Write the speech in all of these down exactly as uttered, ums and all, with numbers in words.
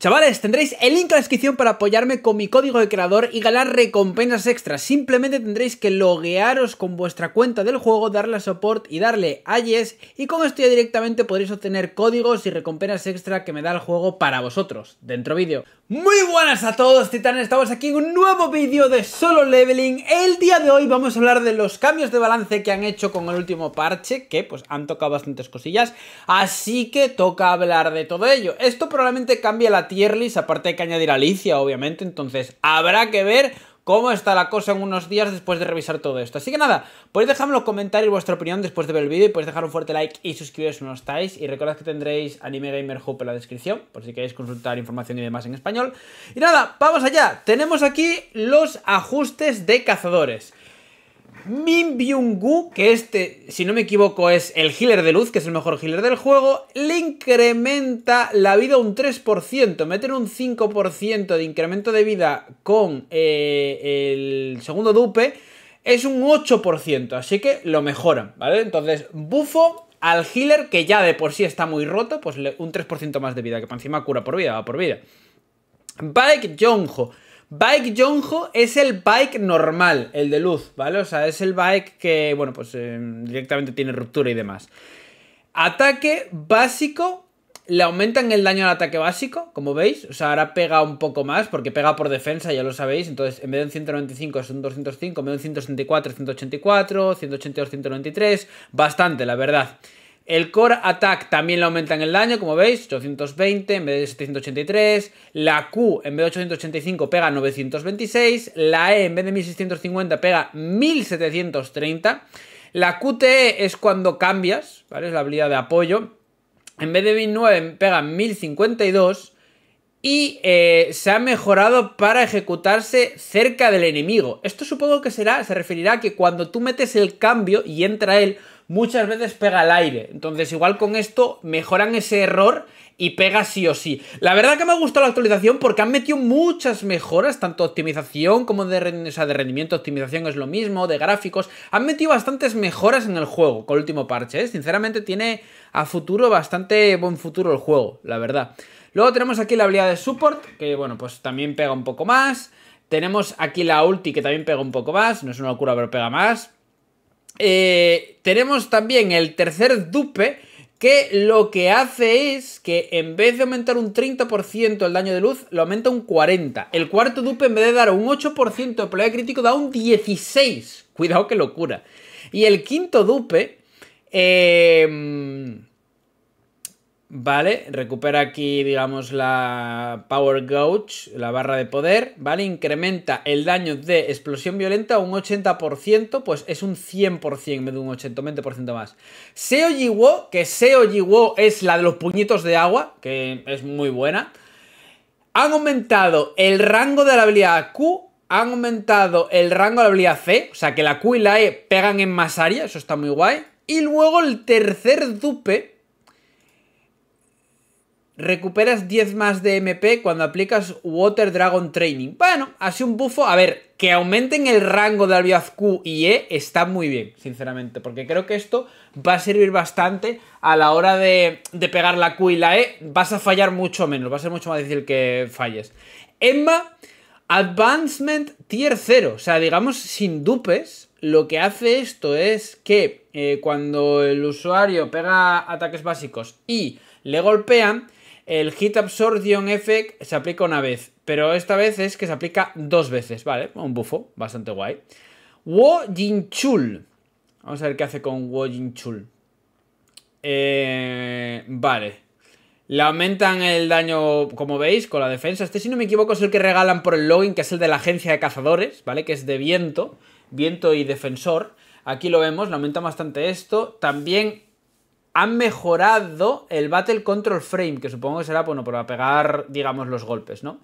Chavales, tendréis el link en la descripción para apoyarme con mi código de creador y ganar recompensas extras. Simplemente tendréis que loguearos con vuestra cuenta del juego, darle a support y darle a yes, y con esto ya directamente podréis obtener códigos y recompensas extra que me da el juego para vosotros. Dentro vídeo. Muy buenas a todos, titanes, estamos aquí en un nuevo vídeo de Solo Leveling. El día de hoy vamos a hablar de los cambios de balance que han hecho con el último parche, que pues han tocado bastantes cosillas, así que toca hablar de todo ello. Esto probablemente cambie la tier list, aparte hay que añadir a Alicia, obviamente, entonces habrá que ver cómo está la cosa en unos días después de revisar todo esto. Así que nada, podéis dejarme en los comentarios vuestra opinión después de ver el vídeo y podéis dejar un fuerte like y suscribiros si no lo estáis. Y recordad que tendréis Anime Gamer Hub en la descripción, por si queréis consultar información y demás en español. Y nada, vamos allá. Tenemos aquí los ajustes de cazadores. Min Byung-gu, que este, si no me equivoco, es el healer de luz, que es el mejor healer del juego, le incrementa la vida un tres por ciento, meten un cinco por ciento de incremento de vida con eh, el segundo dupe, es un ocho por ciento, así que lo mejoran, ¿vale? Entonces, bufo al healer, que ya de por sí está muy roto, pues un tres por ciento más de vida, que por encima cura por vida, va por vida. Baek Jong-ho. Baek Jong-ho es el bike normal, el de luz, ¿vale? O sea, es el bike que, bueno, pues eh, directamente tiene ruptura y demás. Ataque básico, le aumentan el daño al ataque básico, como veis. O sea, ahora pega un poco más, porque pega por defensa, ya lo sabéis. Entonces, en vez de un ciento noventa y cinco es un doscientos cinco, en vez de un ciento sesenta y cuatro es ciento ochenta y cuatro, ciento ochenta y dos, ciento noventa y tres, bastante, la verdad. El Core Attack también le aumentan el daño, como veis, ochocientos veinte en vez de setecientos ochenta y tres. La Q en vez de ochocientos ochenta y cinco pega novecientos veintiséis. La E en vez de mil seiscientos cincuenta pega mil setecientos treinta. La Q T E es cuando cambias, ¿vale? Es la habilidad de apoyo. En vez de mil nueve pega mil cincuenta y dos. Y eh, se ha mejorado para ejecutarse cerca del enemigo. Esto supongo que será, se referirá a que cuando tú metes el cambio y entra él, muchas veces pega al aire, entonces igual con esto mejoran ese error y pega sí o sí. La verdad que me ha gustado la actualización porque han metido muchas mejoras, tanto optimización como de, o sea, de rendimiento, optimización es lo mismo, de gráficos, han metido bastantes mejoras en el juego con el último parche, ¿eh? Sinceramente tiene a futuro bastante buen futuro el juego, la verdad. Luego tenemos aquí la habilidad de support, que bueno, pues también pega un poco más, tenemos aquí la ulti que también pega un poco más, no es una locura pero pega más. Eh, tenemos también el tercer dupe, que lo que hace es que en vez de aumentar un treinta por ciento el daño de luz, lo aumenta un cuarenta por ciento. El cuarto dupe, en vez de dar un ocho por ciento de probabilidad de crítico, da un dieciséis por ciento. Cuidado, qué locura. Y el quinto dupe, eh, vale, recupera aquí, digamos, la Power Gauge, la barra de poder, ¿vale? Incrementa el daño de explosión violenta a un ochenta por ciento, pues es un cien por ciento en vez de un ochenta, veinte por ciento más. Seo Jiwoo, que Seo Jiwoo es la de los puñitos de agua, que es muy buena. Han aumentado el rango de la habilidad Q, han aumentado el rango de la habilidad C, o sea que la Q y la E pegan en más área, eso está muy guay. Y luego el tercer dupe, recuperas diez más de M P cuando aplicas Water Dragon Training. Bueno, así un bufo. A ver, que aumenten el rango de habilidad Q y E está muy bien, sinceramente, porque creo que esto va a servir bastante a la hora de, de pegar la Q y la E. Vas a fallar mucho menos, va a ser mucho más difícil que falles. Emma, Advancement Tier cero. O sea, digamos, sin dupes, lo que hace esto es que eh, cuando el usuario pega ataques básicos y le golpean, el Hit Absorption Effect se aplica una vez, pero esta vez es que se aplica dos veces, ¿vale? Un buffo bastante guay. Wo Jinchul. Vamos a ver qué hace con Wo Jinchul. Eh, vale. Le aumentan el daño, como veis, con la defensa. Este, si no me equivoco, es el que regalan por el login, que es el de la agencia de cazadores, ¿vale? Que es de viento, viento y defensor. Aquí lo vemos, le aumentan bastante esto. También han mejorado el Battle Control Frame, que supongo que será, bueno, para pegar, digamos, los golpes, ¿no?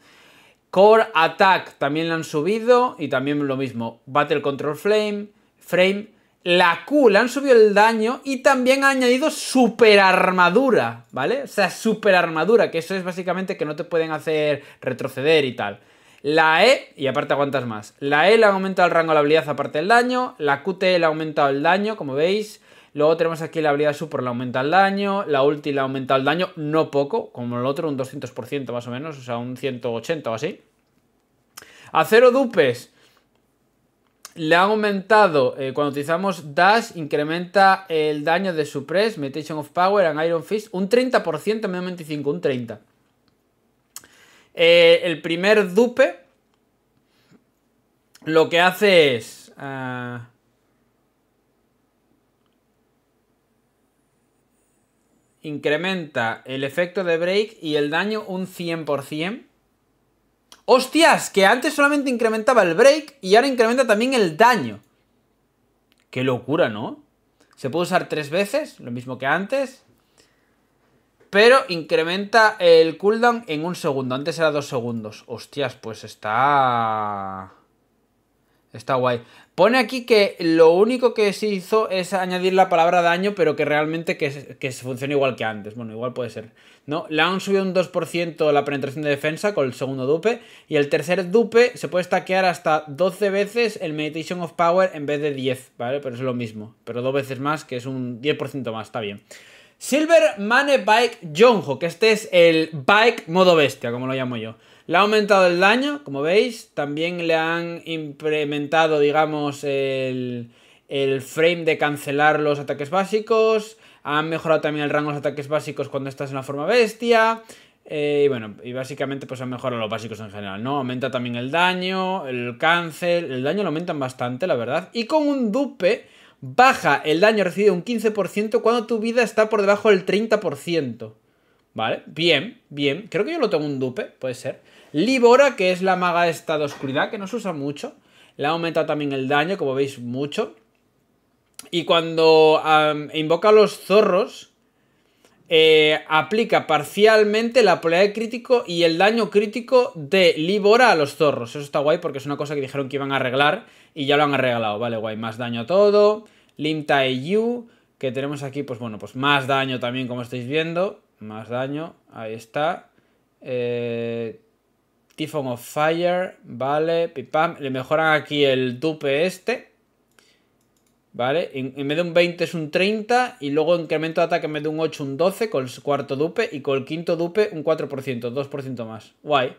Core Attack también le han subido y también lo mismo. Battle Control Frame, Frame. La Q le han subido el daño y también ha añadido super armadura, ¿vale? O sea, super armadura, que eso es básicamente que no te pueden hacer retroceder y tal. La E, y aparte aguantas más. La E le ha aumentado el rango de la habilidad aparte del daño. La Q T E le ha aumentado el daño, como veis. Luego tenemos aquí la habilidad super, la aumenta el daño, la ulti la aumenta el daño, no poco, como el otro, un doscientos por ciento más o menos, o sea, un ciento ochenta o así. Acero dupes. Le han aumentado, eh, cuando utilizamos Dash, incrementa el daño de Suppress, Mutation of Power and Iron Fist, un treinta por ciento, menos veinticinco, un treinta por ciento. Eh, el primer dupe lo que hace es... Uh, incrementa el efecto de break y el daño un cien por ciento. ¡Hostias! Que antes solamente incrementaba el break y ahora incrementa también el daño. ¡Qué locura!, ¿no? Se puede usar tres veces, lo mismo que antes, pero incrementa el cooldown en un segundo. Antes era dos segundos. ¡Hostias! Pues está... está guay. Pone aquí que lo único que se hizo es añadir la palabra daño, pero que realmente que, que funciona igual que antes. Bueno, igual puede ser, ¿no? Le han subido un dos por ciento la penetración de defensa con el segundo dupe. Y el tercer dupe se puede stackear hasta doce veces el Meditation of Power en vez de diez, ¿vale? Pero es lo mismo, pero dos veces más, que es un diez por ciento más, está bien. Silver Mane Baek Jong-ho, que este es el Baek modo bestia, como lo llamo yo. Le ha aumentado el daño, como veis. También le han implementado, digamos, el, el frame de cancelar los ataques básicos. Han mejorado también el rango de los ataques básicos cuando estás en la forma bestia. Eh, y bueno, y básicamente pues han mejorado los básicos en general, ¿no? Aumenta también el daño, el cancel. El daño lo aumentan bastante, la verdad. Y con un dupe baja el daño recibido un quince por ciento cuando tu vida está por debajo del treinta por ciento. Vale, bien, bien. Creo que yo lo tengo un dupe, puede ser. Libora, que es la maga esta de oscuridad, que no se usa mucho. Le ha aumentado también el daño, como veis, mucho. Y cuando um, invoca a los zorros, eh, aplica parcialmente la probabilidad de crítico y el daño crítico de Libora a los zorros. Eso está guay porque es una cosa que dijeron que iban a arreglar y ya lo han arreglado. Vale, guay. Más daño a todo. Lim Tae Yu, que tenemos aquí, pues bueno, pues más daño también, como estáis viendo. Más daño, ahí está. Eh, Typhon of Fire, vale, pipam. Le mejoran aquí el dupe este, vale. En, en vez de un veinte es un treinta. Y luego incremento de ataque en vez de un ocho, un doce. Con el cuarto dupe. Y con el quinto dupe un cuatro por ciento, dos por ciento más. Guay.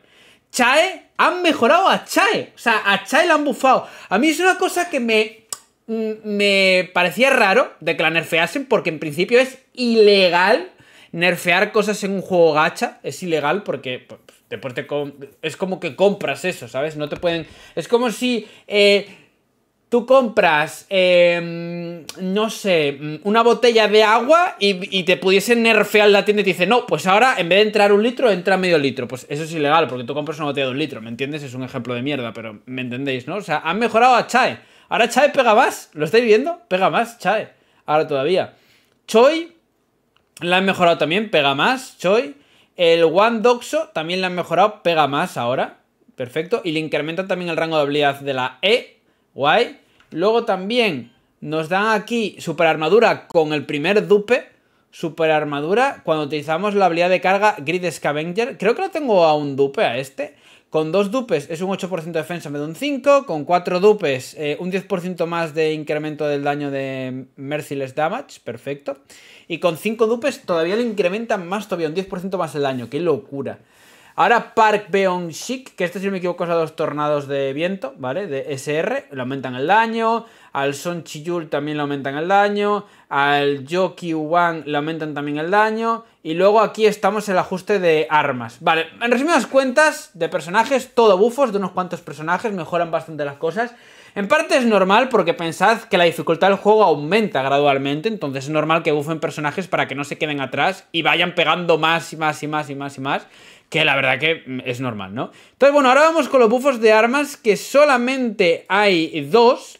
Chae, han mejorado a Chae. O sea, a Chae la han bufado. A mí es una cosa que me, me parecía raro de que la nerfeasen, porque en principio es ilegal nerfear cosas en un juego gacha. Es ilegal porque pues, después te es como que compras eso, ¿sabes? No te pueden... Es como si eh, tú compras, eh, no sé, una botella de agua y, y te pudiesen nerfear la tienda y te dicen, no, pues ahora en vez de entrar un litro, entra medio litro. Pues eso es ilegal porque tú compras una botella de un litro, ¿me entiendes? Es un ejemplo de mierda, pero me entendéis, ¿no? O sea, han mejorado a Chae. Ahora Chae pega más, ¿lo estáis viendo? Pega más Chae, ahora todavía. Choi... la han mejorado también, pega más, Choi. El One Doxo también la han mejorado, pega más ahora. Perfecto. Y le incrementan también el rango de habilidad de la E. Guay. Luego también nos dan aquí super armadura con el primer dupe. Super armadura cuando utilizamos la habilidad de carga Grid Scavenger. Creo que lo tengo a un dupe a este. Con dos dupes es un ocho por ciento de defensa en vez de un cinco. Con cuatro dupes eh, un diez por ciento más de incremento del daño de Merciless Damage. Perfecto. Y con cinco dupes todavía le incrementan más todavía, un diez por ciento más el daño. ¡Qué locura! Ahora Park Beon Shik, que este si no me equivoco es a dos tornados de viento, ¿vale? De S R, le aumentan el daño. Al Son Chiyul también le aumentan el daño. Al Yoki Wang le aumentan también el daño. Y luego aquí estamos en el ajuste de armas. Vale, en resumidas cuentas, de personajes, todo bufos, de unos cuantos personajes, mejoran bastante las cosas. En parte es normal porque pensad que la dificultad del juego aumenta gradualmente, entonces es normal que bufen personajes para que no se queden atrás y vayan pegando más y más y más y más y más, que la verdad que es normal, ¿no? Entonces, bueno, ahora vamos con los bufos de armas, que solamente hay dos,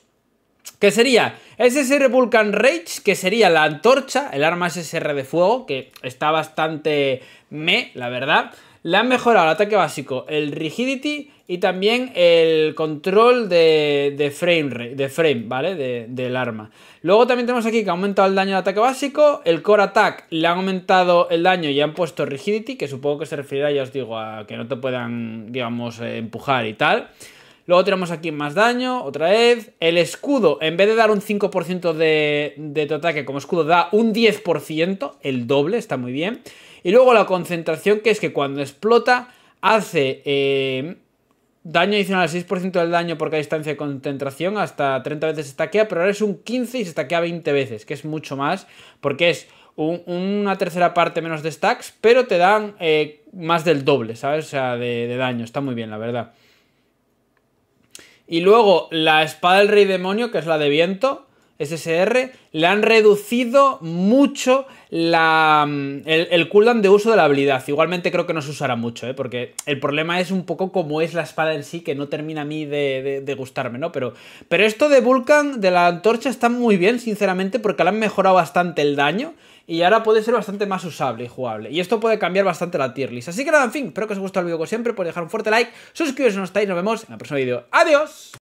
que sería... S S R Vulcan Rage, que sería la antorcha, el arma S S R de fuego, que está bastante meh, la verdad. Le han mejorado el ataque básico, el Rigidity y también el control de, de, frame, de frame, ¿vale? De, del arma. Luego también tenemos aquí que ha aumentado el daño de ataque básico, el Core Attack le han aumentado el daño y han puesto Rigidity, que supongo que se referirá, ya os digo, a que no te puedan, digamos, empujar y tal. Luego tenemos aquí más daño, otra vez. El escudo, en vez de dar un cinco por ciento de, de tu ataque como escudo, da un diez por ciento, el doble, está muy bien. Y luego la concentración, que es que cuando explota hace eh, daño adicional al seis por ciento del daño por cada distancia de concentración, hasta treinta veces se stackea, pero ahora es un quince y se stackea veinte veces, que es mucho más, porque es un, una tercera parte menos de stacks, pero te dan eh, más del doble, ¿sabes? O sea, de, de daño, está muy bien, la verdad. Y luego la espada del rey demonio, que es la de viento, S S R, le han reducido mucho la, el, el cooldown de uso de la habilidad. Igualmente creo que no se usará mucho, ¿eh? Porque el problema es un poco como es la espada en sí, que no termina a mí de, de, de gustarme, ¿no? Pero, pero esto de Vulcan, de la antorcha, está muy bien, sinceramente, porque le han mejorado bastante el daño y ahora puede ser bastante más usable y jugable. Y esto puede cambiar bastante la tier list. Así que nada, en fin, espero que os haya gustado el vídeo como siempre. Por dejar un fuerte like, suscribiros si no estáis, nos vemos en el próximo vídeo. ¡Adiós!